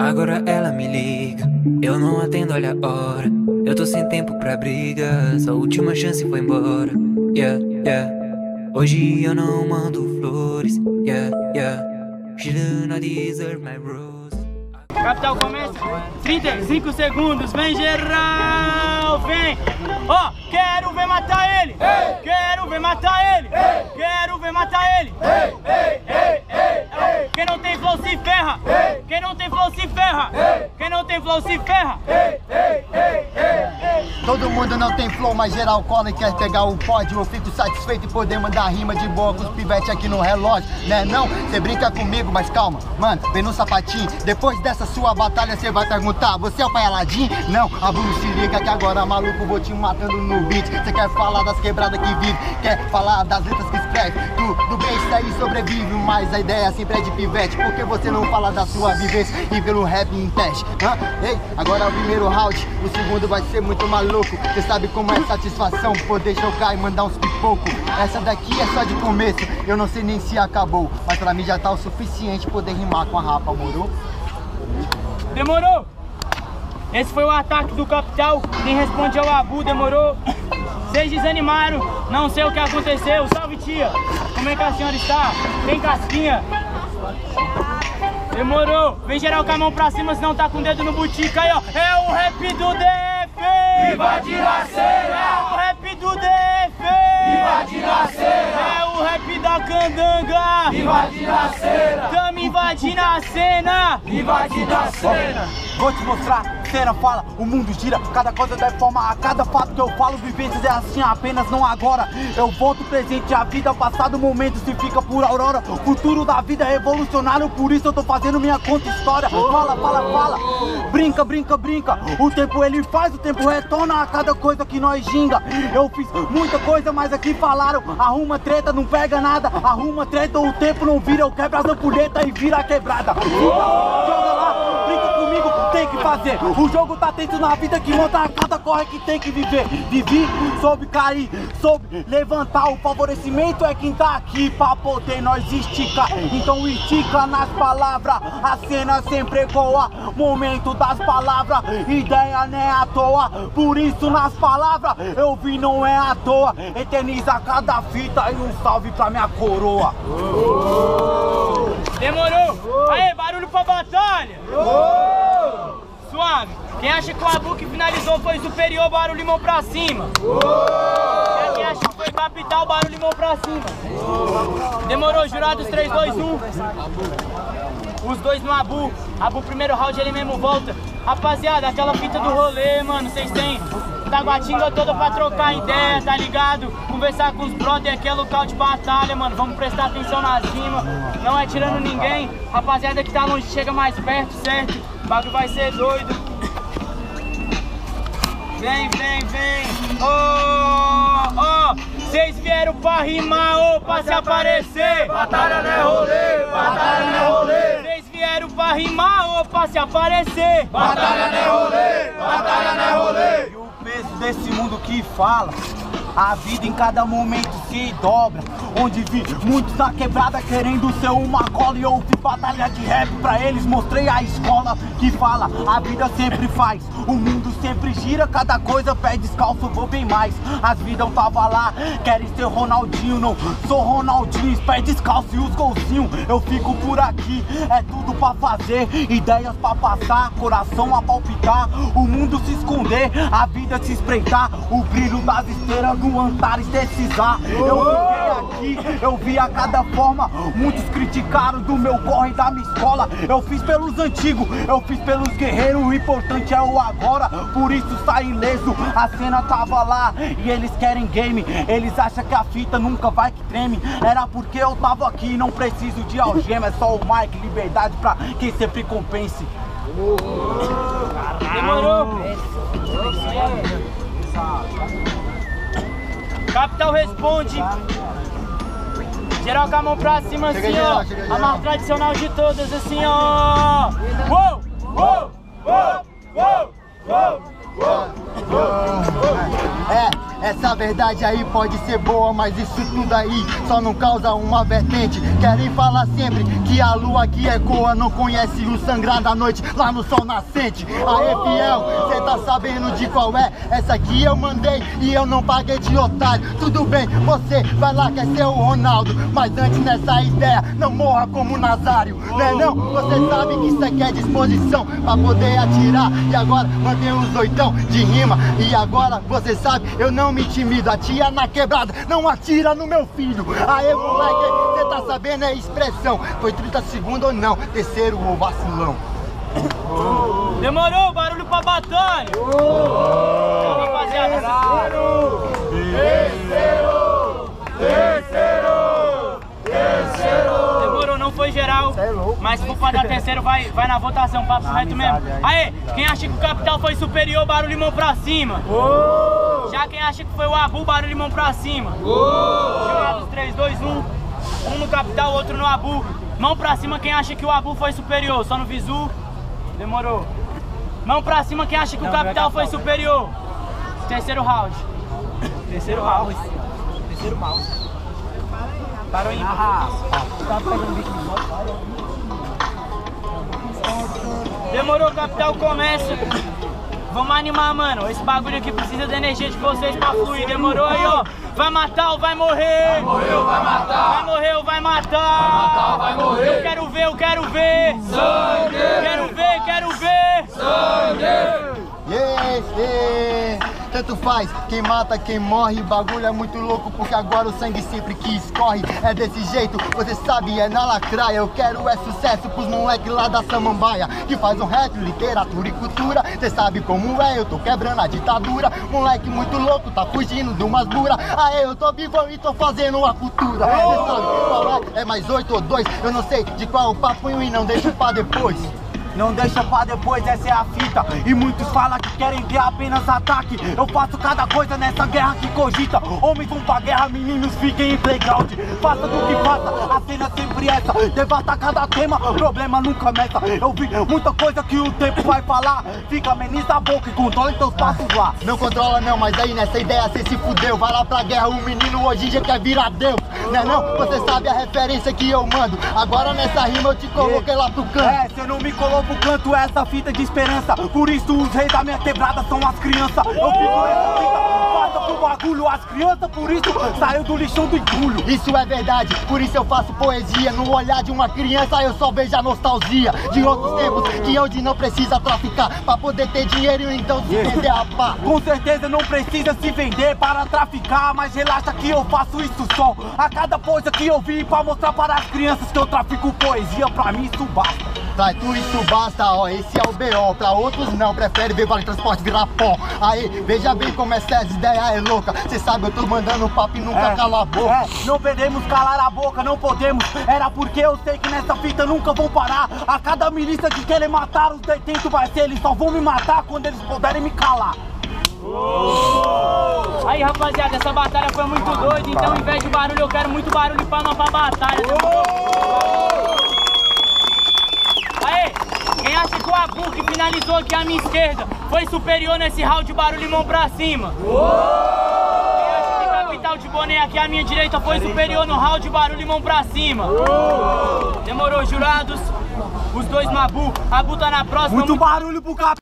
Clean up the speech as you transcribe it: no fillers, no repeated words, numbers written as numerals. Agora ela me liga, eu não atendo, olha a hora. Eu tô sem tempo pra brigas, a última chance foi embora. Yeah, yeah. Hoje eu não mando flores. Yeah, yeah. She do not deserve my rose. Capital começa 35 segundos, vem geral, vem. Ó, oh, quero ver matar ele. Ei. Quero ver matar ele. Ei. Quero ver matar ele. Ei. Ei. Ei. Ei. Ei. Quem não tem flow se ferra. Ei. Quem não tem flow se ferra. Ei. Quem não tem flow se ferra. Ei. Ei. Ei. Ei. Ei. Todo mundo não tem flow, mas geral cola e quer pegar o pódio. Eu fico satisfeito em poder mandar rima de boa com os pivete aqui no relógio, né não? Cê brinca comigo, mas calma, mano, vem no sapatinho. Depois dessa sua batalha cê vai perguntar: você é o pai Aladim? Não, Abuu, se liga que agora maluco vou te matando no beat. Cê quer falar das quebradas que vive, quer falar das letras que escreve. Tudo bem, isso aí sobrevive, mas a ideia sempre é de pivete. Por que você não fala da sua vivência e pelo rap em teste? Hã? Ei, agora é o primeiro round, o segundo vai ser muito maluco. Cê sabe como é satisfação poder jogar e mandar uns pipoco. Essa daqui é só de começo, eu não sei nem se acabou, mas pra mim já tá o suficiente poder rimar com a rapa, morou? Demorou! Esse foi o ataque do Capital, quem responde é o Abuu, demorou? Vocês desanimaram, não sei o que aconteceu. Salve, tia! Como é que a senhora está? Tem casquinha? Demorou! Vem geral com a mão pra cima, senão tá com o dedo no butica aí, ó! É o rap do DF! Viva de laceira! É o rap do DF! Viva de laceira! É o rap da candanga! Viva de laceira! Tamo invadindo a cena! Invadindo a cena! Vou te mostrar! Cena fala, o mundo gira, cada coisa dá forma a cada fato que eu falo. Vivências é assim, apenas não agora. Eu volto presente, a vida, passado, momento se fica por aurora. Futuro da vida é revolucionário, por isso eu tô fazendo minha conta história. Fala, fala, fala, brinca, brinca, brinca. O tempo ele faz, o tempo retorna a cada coisa que nós ginga. Eu fiz muita coisa, mas aqui falaram: arruma treta, não pega nada. Arruma treta, o tempo não vira, eu quebro as ampulhetas e vira a quebrada. Joga lá, brinca comigo, tem que fazer. O jogo tá tenso na vida, que monta a cada corre que tem que viver. Vivi, soube cair, soube levantar. O favorecimento é quem tá aqui pra poder nós esticar. Então estica nas palavras, a cena sempre ecoa. Momento das palavras, ideia não é à toa. Por isso nas palavras, eu vi não é à toa. Eterniza cada fita e um salve pra minha coroa. Demorou! Aê, barulho pra batalha! Suave. Quem acha que o Abuu que finalizou foi superior, barulho mão pra cima. Quem acha que foi Capital, barulho mão pra cima. Demorou, jurados, 3, 2, 1. Os dois no Abuu. Abuu primeiro round, ele mesmo volta. Rapaziada, aquela fita do rolê, mano, vocês têm Taguatinga toda pra trocar ideia, tá ligado? Conversar com os brother, que é local de batalha, mano. Vamos prestar atenção nas rimas, não é tirando ninguém. Rapaziada que tá longe, chega mais perto, certo? O bagulho vai ser doido. Vem, vem, vem. Oh, oh. Vocês vieram pra rimar ou pra se aparecer? Batalha não é rolê, batalha não é rolê. Vocês vieram pra rimar ou pra se aparecer? Batalha não é rolê, batalha não é rolê. E o peso desse mundo que fala, a vida em cada momento se dobra. Onde vi muitos na quebrada querendo ser uma cola, e eu fui batalhar de rap pra eles, mostrei a escola que fala, a vida sempre faz, o mundo sempre gira, cada coisa pé descalço, vou bem mais. As vidas eu tava lá, querem ser Ronaldinho, não sou Ronaldinho, pé descalço e os golzinhos. Eu fico por aqui, é tudo pra fazer, ideias pra passar, coração a palpitar, o mundo se esconder, a vida se espreitar, o brilho das esteiras no Antares deslizar. Eu vi a cada forma, muitos criticaram do meu corre, da minha escola. Eu fiz pelos antigos, eu fiz pelos guerreiros, o importante é o agora. Por isso sai ileso, a cena tava lá e eles querem game. Eles acham que a fita nunca vai que treme. Era porque eu tava aqui, não preciso de algema. É só o mic, liberdade pra quem sempre compense. Demorou! Capital responde. Geral com a mão pra cima assim, cheguei, ó. Geral, a mais tradicional de todas, assim, ó. Uou! Uou! Uou! Uou! Uou! Uou! É. Essa verdade aí pode ser boa, mas isso tudo aí só não causa uma vertente. Querem falar sempre que a lua que ecoa não conhece o sangrar da noite lá no sol nascente. Aê fiel, cê tá sabendo de qual é? Essa aqui eu mandei e eu não paguei de otário. Tudo bem, você vai lá quer ser o Ronaldo, mas antes nessa ideia não morra como Nazário, né não? Você sabe que isso aqui é disposição pra poder atirar. E agora mandei uns oitão de rima. E agora você sabe, eu não me intimido. Atira na quebrada, não atira no meu filho. Aê moleque, cê tá sabendo é expressão. Foi 30 segundos ou não, terceiro ou vacilão. Demorou, barulho pra batalha. Terceiro. Demorou, não foi geral. É louco. Mas se for pra dar terceiro, vai na votação, papo reto mesmo. Aê, quem acha que o Capital foi superior, barulho mão pra cima. Já quem acha que foi o Abuu, barulho mão pra cima. Chamados 3, 2, 1. Um no Capital, outro no Abuu. Mão pra cima quem acha que o Abuu foi superior, só no visu. Demorou. Mão pra cima quem acha que o Capital foi superior. Terceiro round. Parou aí. Demorou, Capital, começa. Vamos animar, mano. Esse bagulho aqui precisa da energia de vocês pra fluir. Demorou aí, ó. Vai matar ou vai morrer? Vai morrer ou vai matar? Vai morrer ou vai matar? Vai matar ou vai morrer? Eu quero ver. Sangue! Quero ver. Sangue! Yes. Tanto faz, quem mata, quem morre, bagulho é muito louco, porque agora o sangue sempre que escorre é desse jeito, você sabe, é na lacraia. Eu quero é sucesso pros moleque lá da Samambaia, que faz um rap, literatura e cultura, cê sabe como é, eu tô quebrando a ditadura, moleque muito louco, tá fugindo de umas duras, aê, eu tô vivo e tô fazendo a cultura, cê sabe qual é, é mais 8 ou 2, eu não sei de qual é o papunho e não deixo pra depois. Não deixa pra depois, essa é a fita. E muitos falam que querem ver apenas ataque. Eu faço cada coisa nessa guerra que cogita. Homens vão pra guerra, meninos fiquem em playground. Faça do que faça, a cena é sempre essa. Devasta cada tema, problema nunca meça. Eu vi muita coisa que o tempo vai falar. Fica ameniza a boca e controla teus passos lá. Não controla não, mas aí nessa ideia cê se fudeu. Vai lá pra guerra, o menino hoje já quer virar Deus. Né não? Você sabe a referência que eu mando. Agora nessa rima eu te coloquei lá pro canto. É, cê não me colocou pro canto, essa fita de esperança. Por isso os reis da minha quebrada são as crianças. Eu fico nessa fita, faça pro bagulho as crianças. Por isso saiu do lixão do entulho. Isso é verdade, por isso eu faço poesia. No olhar de uma criança eu só vejo a nostalgia de outros tempos que onde não precisa traficar pra poder ter dinheiro e então se vender a pá. Com certeza não precisa se vender para traficar, mas relaxa que eu faço isso só. A cada coisa que eu vi pra mostrar para as crianças que eu trafico poesia, pra mim isso basta. Pra tu isso basta, ó, esse é o B.O. Pra outros não, prefere ver vale transporte virar pó. Aí, veja bem como essa ideia é louca. Cê sabe, eu tô mandando papo e nunca cala a boca. Não podemos calar a boca, não podemos. Era porque eu sei que nessa fita nunca vão parar. A cada milícia que querem matar os detentos vai ser. Eles só vão me matar quando eles puderem me calar. Aí, rapaziada, essa batalha foi muito doida. Então, ao invés de barulho, eu quero muito barulho e palma pra batalha. Quem acha que o Abuu, que finalizou aqui à minha esquerda, foi superior nesse round de barulho mão pra cima? Quem acha que o Capital de boné aqui à minha direita foi superior no round de barulho mão pra cima? Demorou, jurados. Os dois no Abuu. Abuu tá na próxima. Muito barulho pro Capital.